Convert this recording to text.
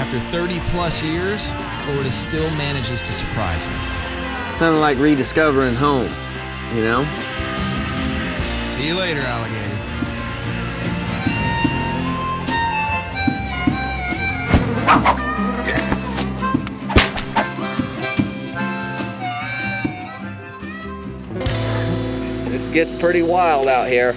After 30-plus years, Florida still manages to surprise me. It's nothing like rediscovering home, you know? See you later, alligator. This gets pretty wild out here.